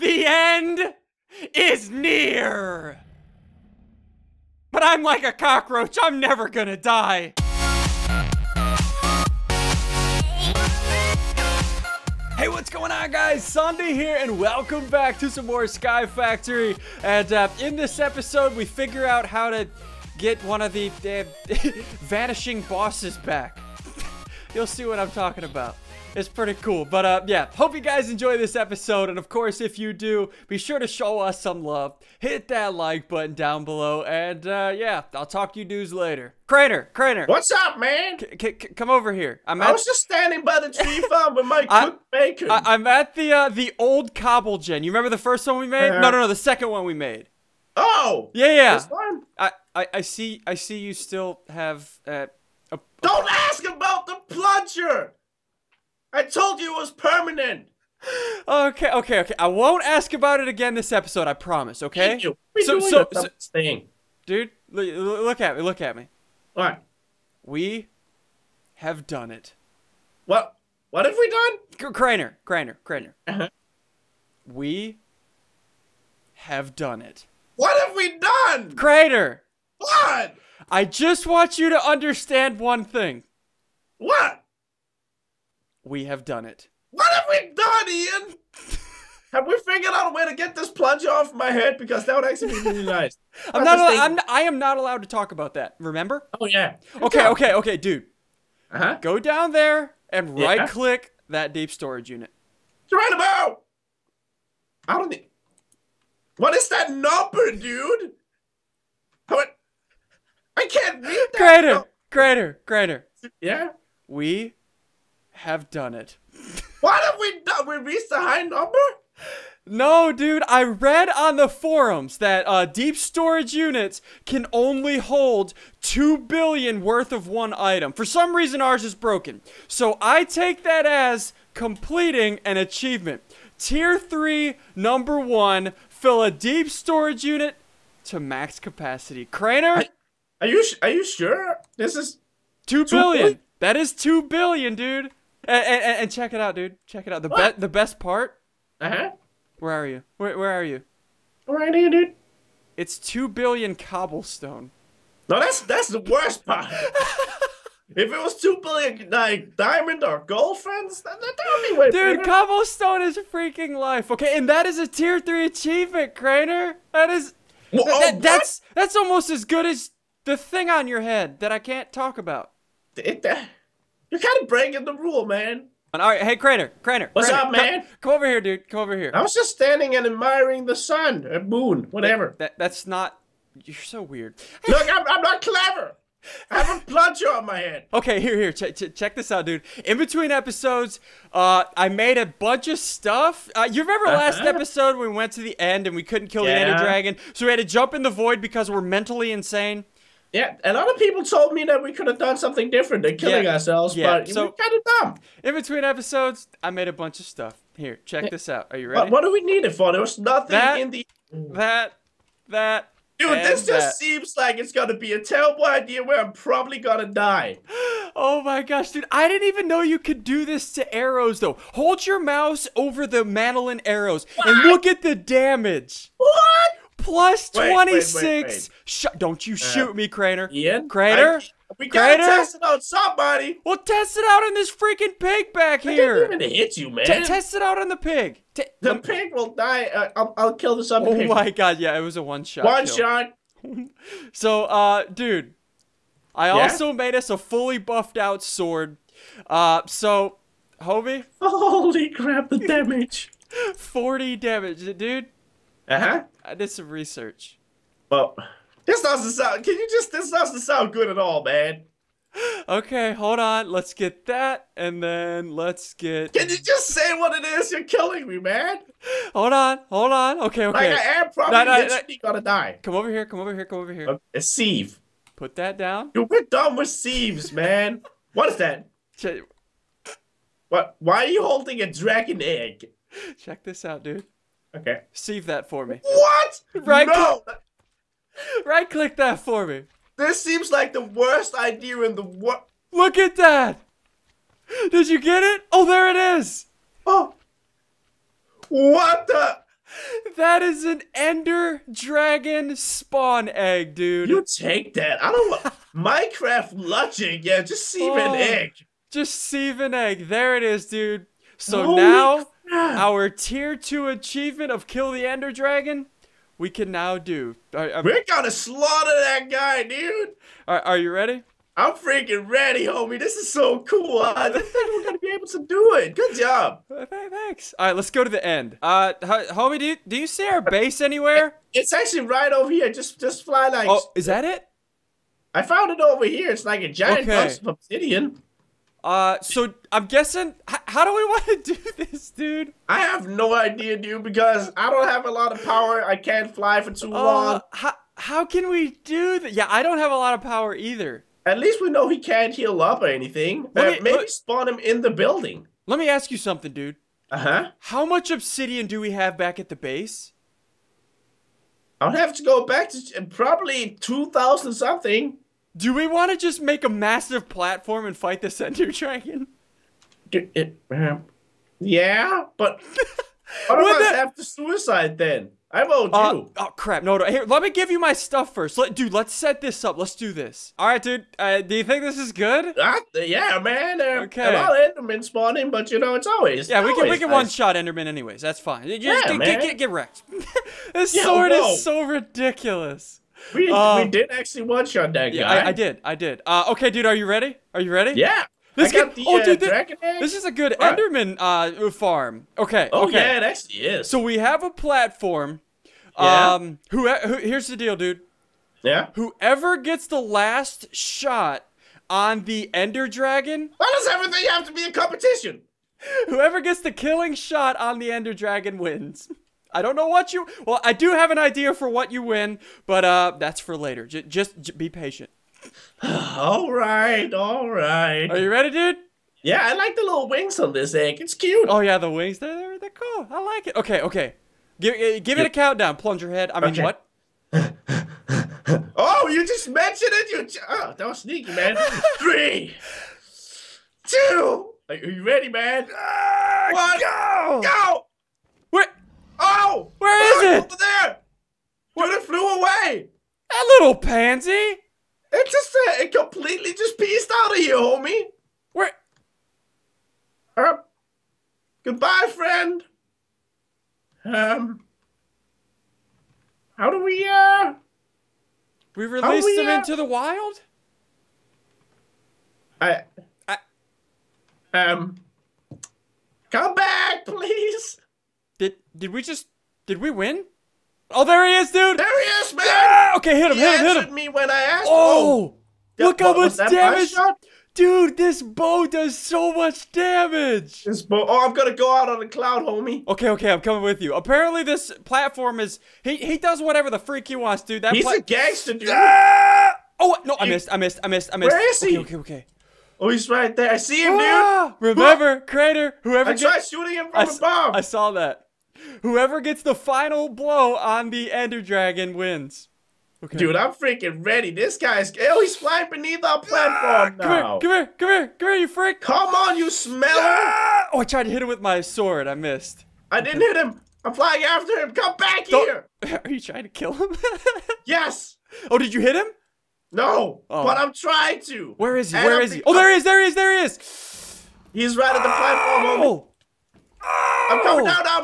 The end is near! But I'm like a cockroach, I'm never gonna die! Hey, what's going on, guys? SSundee here, and welcome back to some more Sky Factory. And in this episode, we figure out how to get one of the vanishing bosses back. You'll see what I'm talking about. It's pretty cool, but yeah, hope you guys enjoy this episode, and of course, if you do, be sure to show us some love, hit that like button down below, and yeah, I'll talk to you dudes later. Crainer! What's up, man? Come over here. I was just standing by the tree farm with my cooked bacon. I'm at the old Cobblegen. You remember the first one we made? No, the second one we made. Oh! Yeah. This one? I see you still have, Don't ask about the plunger! I told you it was permanent! Okay. I won't ask about it again this episode, I promise, okay? Thank you. So thing. Dude, look at me. Alright. We have done it. What have we done? Crainer. Uh-huh. We have done it. What have we done? Crainer! What? I just want you to understand one thing. What? We have done it. What have we done, Ian? Have we figured out a way to get this plunger off my head? Because that would actually be really nice. I am not allowed to talk about that, remember? Oh, yeah. Okay, dude. Uh-huh. Go down there and right-click that deep storage unit. Right about! I don't need... What is that number, dude? I can't read that. Crainer. Yeah? We... have done it. What have we done? We reached the high number? No, dude. I read on the forums that deep storage units can only hold 2 billion worth of one item. For some reason, ours is broken. So I take that as completing an achievement. Tier 3, number 1, fill a deep storage unit to max capacity. Crainer? Are you sure? This is 2 billion. That is 2 billion, dude. And check it out, dude. Check it out. The best part. Uh-huh. Where are you? Where are you? Right here, dude. It's 2 billion cobblestone. No, that's the worst part. If it was 2 billion like diamond or gold fence, that would be way better. Dude, cobblestone is freaking life. Okay, and that is a tier 3 achievement, Crainer. That is. Well, that's almost as good as the thing on your head that I can't talk about. You're kind of breaking the rule, man. All right, hey, Crainer. What's up, man? Come over here, dude. Come over here. I was just standing and admiring the sun, or moon, whatever. That's not... You're so weird. Look, I'm not clever. I have a plunger on my head. Okay, here. Check this out, dude. In between episodes, I made a bunch of stuff. You remember last episode when we went to the end and we couldn't kill the Ender Dragon? So we had to jump in the void because we're mentally insane? Yeah, a lot of people told me that we could have done something different than killing ourselves, but we're kind of dumb. In between episodes, I made a bunch of stuff. Here, check this out. Are you ready? What do we need it for? There was nothing in the... Dude, this just seems like it's gonna be a terrible idea where I'm probably gonna die. Oh my gosh, dude. I didn't even know you could do this to arrows, though. Hold your mouse over the Mandolin arrows and look at the damage. What? Plus 26. Wait. Don't you shoot me, Crainer. Ian? Crainer? We gotta test it out, somebody. Well, test it out on this freaking pig back here. I didn't even hit you, man. Test it out on the pig. The pig will die. I'll kill this other pig. Oh my god, yeah, it was a one-shot. One-shot. So, dude, I also made us a fully buffed out sword. So, Hobie. Holy crap, the damage. 40 damage, dude. Uh-huh. I did some research. Well, this doesn't sound... This doesn't sound good at all, man. Okay, hold on. Let's get that, and then let's get... Can you just say what it is? You're killing me, man. Hold on. Okay. Like, I am probably gonna die. Come over here. A sieve. Put that down. Dude, we're done with sieves, man. What is that? What? Why are you holding a dragon egg? Check this out, dude. Okay. Save that for me. What? Right click that for me. This seems like the worst idea in the world. Look at that. Did you get it? Oh, there it is. Oh. What the? That is an Ender Dragon spawn egg, dude. You take that. I don't want Minecraft lodging. Yeah, just sieve an egg. Just sieve an egg. There it is, dude. So now our tier 2 achievement of kill the Ender Dragon, we can now do. We're gonna slaughter that guy, dude. Are you ready? I'm freaking ready, homie. This is so cool. I didn't think we're gonna be able to do it. Good job. Thanks. All right, let's go to the end. Homie, do you see our base anywhere? It's actually right over here. Just fly like. Oh, is that it? I found it over here. It's like a giant box of obsidian. So I'm guessing. How do we want to do this, dude? I have no idea, dude, because I don't have a lot of power. I can't fly for too long. How can we do that? Yeah, I don't have a lot of power either. At least we know he can't heal up or anything. Maybe spawn him in the building. Let me ask you something, dude. Uh-huh. How much obsidian do we have back at the base? I'll have to go back to probably 2,000 something. Do we want to just make a massive platform and fight the Ender Dragon? Yeah, but what about after suicide then? I won't do. Oh, crap. No, here, let me give you my stuff first. Dude, let's set this up. Let's do this. All right, dude. Do you think this is good? Yeah, man. Okay. A lot of Endermen spawning, but, you know, it's always. Yeah, we can one-shot Enderman anyways. That's fine. Just get wrecked. This sword is so ridiculous. We did actually one-shot that guy. Yeah, I did. Okay, dude, are you ready? Yeah. This is a good Enderman farm. Okay. Oh yeah, it actually is. So we have a platform. Yeah. Here's the deal, dude. Yeah. Whoever gets the last shot on the Ender Dragon. Why does everything have to be a competition? Whoever gets the killing shot on the Ender Dragon wins. I don't know what you. Well, I do have an idea for what you win, but that's for later. Just be patient. All right. Are you ready, dude? Yeah, I like the little wings on this egg. It's cute. Oh yeah, the wings. They're cool. I like it. Okay. Give it a countdown. Plunge your head. What? Oh, you just mentioned it. Oh, that was sneaky, man. 3, 2. Are you ready, man? 1. Go. Where? Oh, where is it? Over there. What? It flew away. That little pansy. It completely just pieced out of you, homie. Where? Goodbye, friend. How do we, We released him into the wild? Come back, please. Did we win? Oh, there he is, dude! There he is, man! Yeah! Okay, hit him! Me when I asked. Oh! Look how much damage! Dude, this bow does so much damage! This bow. Oh, I'm gonna go out on a cloud, homie. Okay, I'm coming with you. Apparently, this platform is. He does whatever the freak he wants, dude. He's a gangster, dude. Ah! Oh, no, I missed. Where is he? Okay. Oh, he's right there. I see him, dude! Remember, Crainer, whoever gets. I tried shooting him from above! I saw that. Whoever gets the final blow on the Ender Dragon wins. Okay. Dude, I'm freaking ready. This guy's. Oh, he's flying beneath our platform now. Come here, you freak. Come on, you smeller. Oh, I tried to hit him with my sword. I missed. I didn't hit him. I'm flying after him. Come back here. Are you trying to kill him? Yes. Oh, did you hit him? No, but I'm trying to. Where is he? Oh, there he is. He's right at the platform. Oh. I'm coming down, I'm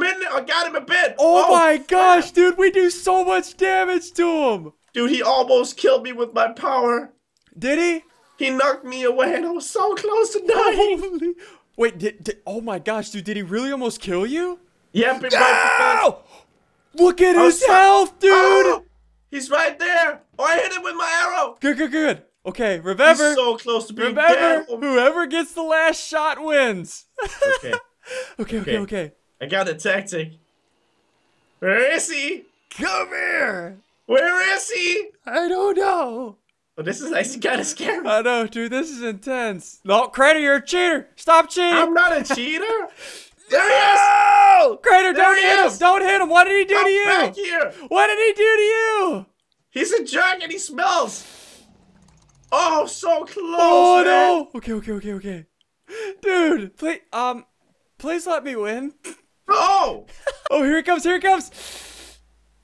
hitting him! I got him a bit! Oh my gosh, dude, we do so much damage to him! Dude, he almost killed me with my power. Did he? He knocked me away and I was so close to dying! Holy. Wait, oh my gosh, dude, did he really almost kill you? Yep, he Look at his health, dude! Oh, he's right there! Oh, I hit him with my arrow! Good. Okay, remember. He's so close to being dead. Whoever gets the last shot wins. Okay. I got a tactic. Where is he? Come here. Where is he? I don't know. Well, this is actually kind of scary. I know, dude. This is intense. No, Crainer, you're a cheater. Stop cheating. I'm not a cheater. There he is. Crainer, don't hit him. Don't hit him. What did he do to you? Back here. What did he do to you? He's a jerk and he smells. Oh, so close! Oh no! Man. Okay. Dude, please let me win. Oh! Oh, here it comes! Here it comes!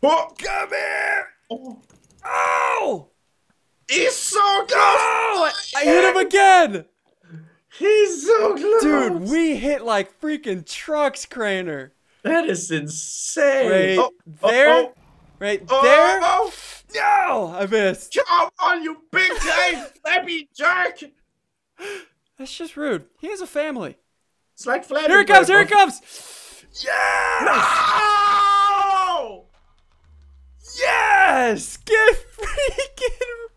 Oh, come here! Oh! Oh! He's so close! Oh, I hit him again! He's so close! Dude, we hit like freaking trucks, Crainer. That is insane! Right there! Right there! Oh, no! I missed! Come on, you big time flabby jerk! That's just rude. He has a family. It's like flabby. Here it comes! Here it comes! Yes! No! Yes! Get freaking...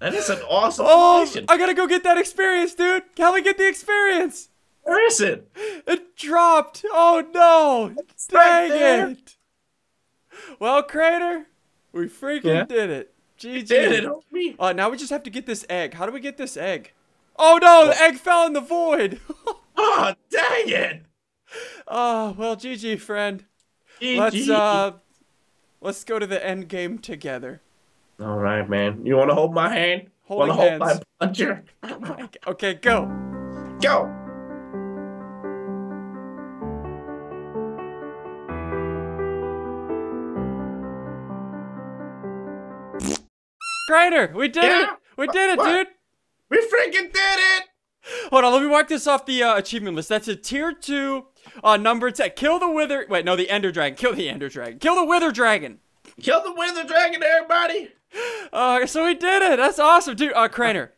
That is an awesome mission. I gotta go get that experience, dude. Can we get the experience? Where is it? It dropped. Oh no! It's Dang it! Well, Crainer, we freaking did it. GG. Did it? Now we just have to get this egg. How do we get this egg? Oh no! The egg fell in the void. Oh dang it! Oh well, GG, friend. GG. Let's go to the end game together. All right, man. You want to hold my hand? Want to hold my plunger? Okay, go. Go. Crainer, we did it. We did it, dude. We freaking did it. Hold on, let me mark this off the achievement list. That's a tier 2 number 10. Kill the wither. Wait, no, the Ender Dragon. Kill the Ender Dragon. Kill the Wither Dragon. Kill the Wither Dragon, everybody. So we did it. That's awesome, dude. Crainer.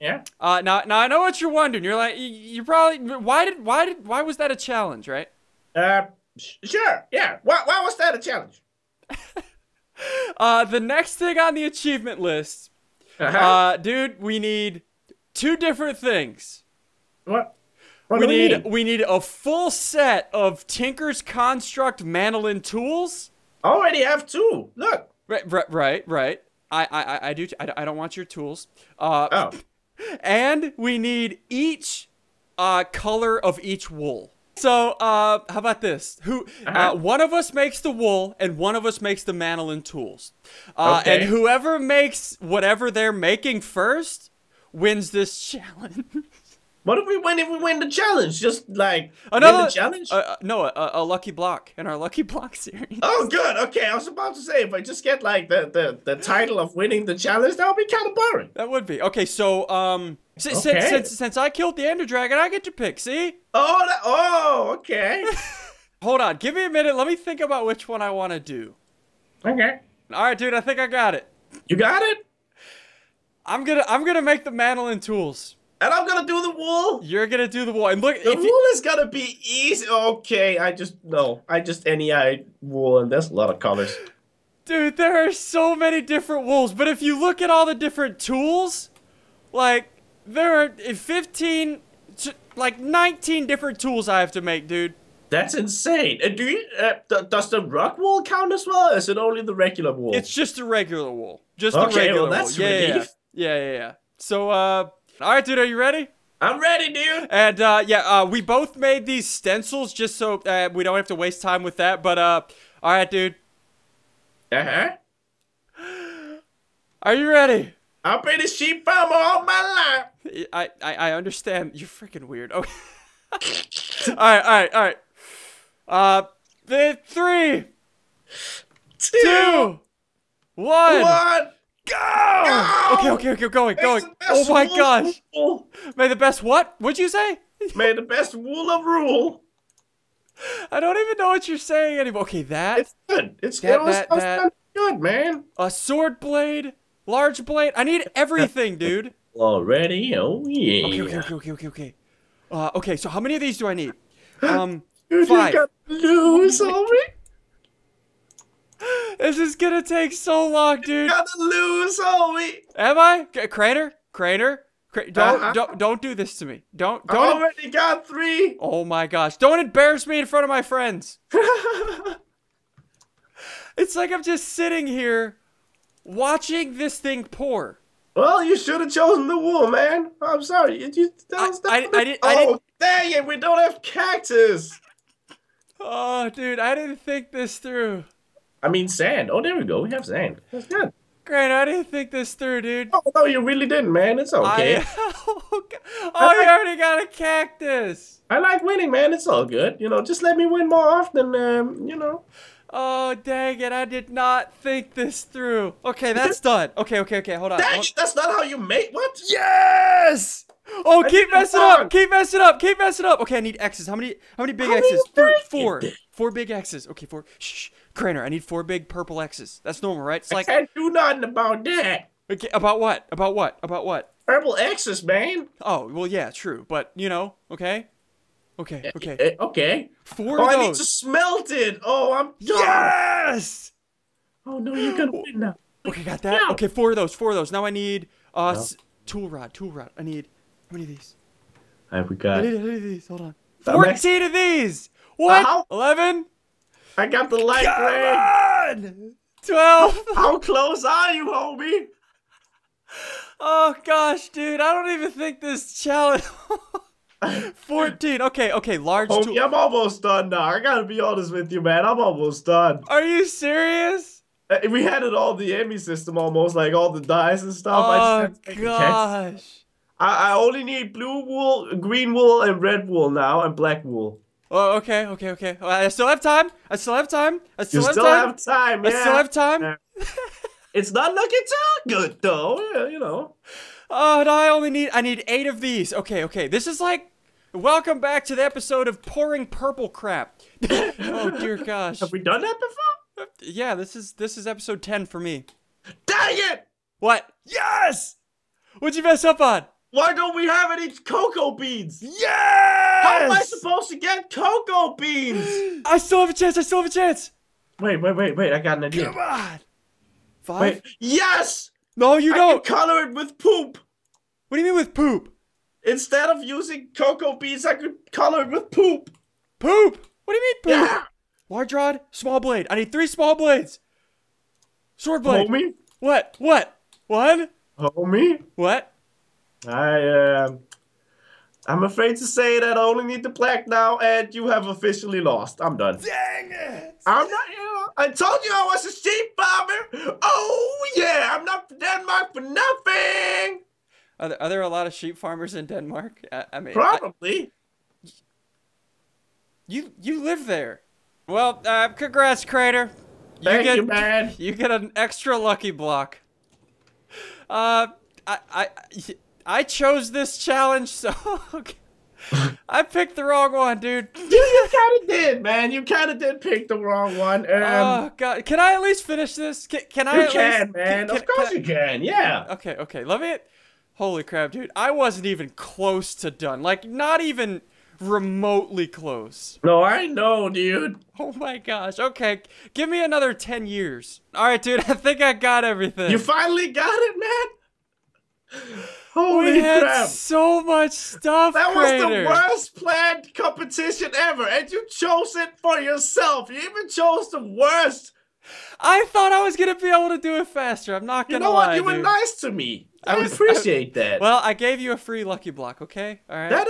Yeah. Now I know what you're wondering. You're like, you probably why was that a challenge, right? Sure. Yeah. Why was that a challenge? The next thing on the achievement list, dude, we need 2 different things. What we need a full set of Tinker's Construct mandolin tools. I already have 2. Look. Right. I do. I don't want your tools. And we need each color of each wool. So how about this? One of us makes the wool, and one of us makes the mandolin tools. And whoever makes whatever they're making first wins this challenge. What if we win? If we win the challenge, just like another challenge? No, a lucky block in our lucky block series. Oh, good. Okay, I was about to say if I just get like the title of winning the challenge, that would be kind of boring. That would be okay. So since I killed the Ender Dragon, I get to pick. See? Oh, okay. Hold on, give me a minute. Let me think about which one I want to do. Okay. All right, dude. I think I got it. You got it? I'm gonna make the mandolin tools. And I'm gonna do the wool. You're gonna do the wool. And look, the wool is gonna be easy. Okay, I just NEI wool, and there's a lot of colors. Dude, there are so many different wools. But if you look at all the different tools, like there are 15, like 19 different tools I have to make, dude. That's insane. And do you, does the rock wool count as well? Or is it only the regular wool? It's just the regular wool. Just the regular wool. That's relief. Yeah. So all right, dude, are you ready? I'm ready, dude. And we both made these stencils just so we don't have to waste time with that. But all right, dude. Are you ready? I've been a sheep farmer all my life. I understand. You're freaking weird. Okay. all right. 3, 2, 1. Go! Go! Okay, going. Oh my gosh. May the best what? What'd you say? May the best wool of rule. I don't even know what you're saying anymore. Okay, that. It's good. It's good. That. Good, man. A sword blade, large blade. I need everything, dude. Already? Oh yeah. Okay. Okay, so how many of these do I need? Dude, 5. You got lose already. This is gonna take so long, dude. You're gonna lose, homie. Am I? Crainer? Don't do this to me. Don't. I already got 3. Oh my gosh! Don't embarrass me in front of my friends. It's like I'm just sitting here, watching this thing pour. Well, you should have chosen the wool, man. I'm sorry. I didn't. Dang it! We don't have cactus. Oh, dude! I didn't think this through. I mean sand. Oh, there we go. We have sand. That's good. Crainer, I didn't think this through, dude. Oh, no, you really didn't, man. It's okay. You already got a cactus. I like winning, man. It's all good. You know, just let me win more often, you know. Oh, dang it. I did not think this through. Okay, that's done. Okay. Hold on. Dang it, that's not how you make. What? Yes! Oh, keep messing up. Keep messing up. Okay, I need X's. How many big X's? Four big X's. Okay, four. Shh. Crainer, I need four big purple X's. That's normal, right? It's like I can't do nothing about that. Okay, about what? Purple X's, man. Oh, well, yeah, true. But, you know, okay. Four of those. I need to smelt it. Oh, I'm done. Yes! Oh, no, you're going to win now. Okay, got that. Yeah. Okay, four of those. Now I need tool rod. I need... How many of these? I forgot. I need these. Hold on. 14 of these. What? 11. I got the light ray. 12. How close are you, homie? Oh gosh, dude! I don't even think this challenge. 14. Okay. Large. Homie, I'm almost done now. I gotta be honest with you, man. I'm almost done. Are you serious? We had it all the Emmy system almost, like all the dice and stuff. Oh gosh. I only need blue wool, green wool, and red wool now, and black wool. Oh, okay. I still have time. Yeah. I still have time. It's not looking too good, though. Yeah, you know. Oh, no, I need 8 of these. Okay. This is like, welcome back to the episode of pouring purple crap. Oh dear gosh. Have we done that before? Yeah, this is episode 10 for me. Dang it! What? Yes! What'd you mess up on? Why don't we have any cocoa beans? Yes! How am I supposed to get cocoa beans? I still have a chance. Wait. I got an idea. Come on. 5? Wait. Yes! No, you don't. I can color it with poop. What do you mean with poop? Instead of using cocoa beans, I could color it with poop. Poop? What do you mean poop? Yeah. Large rod, small blade. I need 3 small blades. Sword blade. Homie? What? 1? Homie? What? I'm afraid to say that I only need the black now, and you have officially lost. I'm done. Dang it! I'm not, you know, I told you I was a sheep farmer. Oh yeah, I'm not from Denmark for nothing. Are there a lot of sheep farmers in Denmark? I mean, probably. You live there. Well, congrats, Crainer. Thank you, man. You get an extra lucky block. I chose this challenge, so I picked the wrong one, dude. You kind of did, man. You kind of did pick the wrong one. Oh God, can I at least finish this? Of course you can. Yeah. Okay. Let me. Holy crap, dude! I wasn't even close to done. Like, not even remotely close. No, I know, dude. Oh my gosh. Okay, give me another 10 years. All right, dude. I think I got everything. You finally got it, man. Holy crap! So much stuff. That Crainer. Was the worst planned competition ever, and you chose it for yourself. You even chose the worst. I thought I was gonna be able to do it faster. I'm not gonna lie. You know what? You were nice to me. I appreciate that. Well, I gave you a free lucky block. Okay, all right. That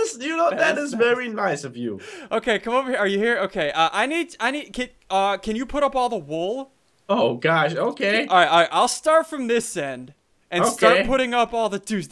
is very nice of you. Okay, come over here. Are you here? Okay. I need. Can you put up all the wool? Oh gosh. Okay. All right. I'll start from this end. And start putting up all the dudes.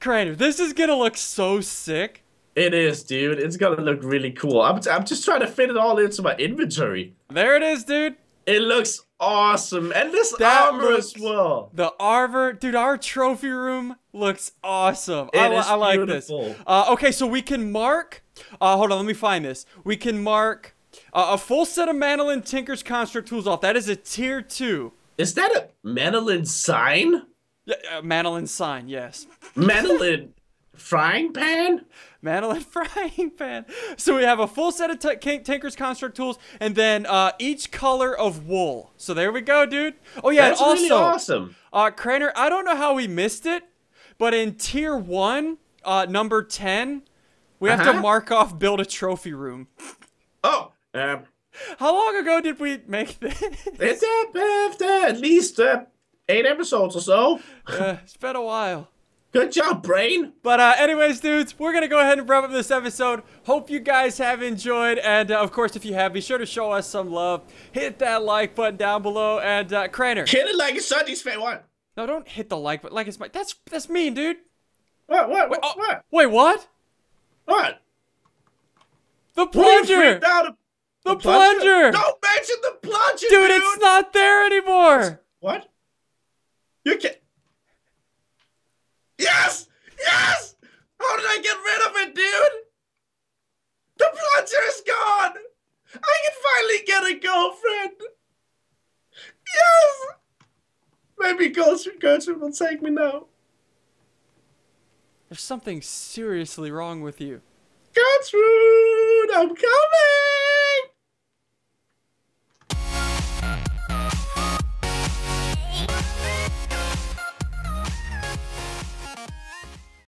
Crainer, this is gonna look so sick. It is, dude. It's gonna look really cool. I'm just trying to fit it all into my inventory. There it is, dude. It looks awesome. And this armor as well. The armor. Dude, our trophy room looks awesome. I like this. Okay, so we can mark... hold on, let me find this. We can mark a full set of Mandolin Tinker's Construct tools off. That is a tier 2. Is that a Mandolin sign? Mandolin sign, yes. Mandolin frying pan? Mandolin frying pan. So we have a full set of Tinker's Construct tools, and then each color of wool. So there we go, dude. Oh yeah, that's also really awesome. Crainer, I don't know how we missed it, but in tier 1, number 10, we have to mark off build a trophy room. Oh. How long ago did we make this? It's at least 8 episodes or so. It's been a while. Good job, Brain. But anyways, dudes, we're going to go ahead and wrap up this episode. Hope you guys have enjoyed. And, of course, if you have, be sure to show us some love. Hit that like button down below. And, Crainer. Hit it like it's SSundee's favorite one. No, don't hit the like button. Like it's my... That's mean, dude. What? Oh, what? Wait, what? What? The plunger. The plunger. Don't mention the plunger, dude. It's not there anymore. What? You can't. Yes! Yes! How did I get rid of it, dude? The plunger is gone! I can finally get a girlfriend! Yes! Maybe Gertrude will take me now. There's something seriously wrong with you. Gertrude, I'm coming!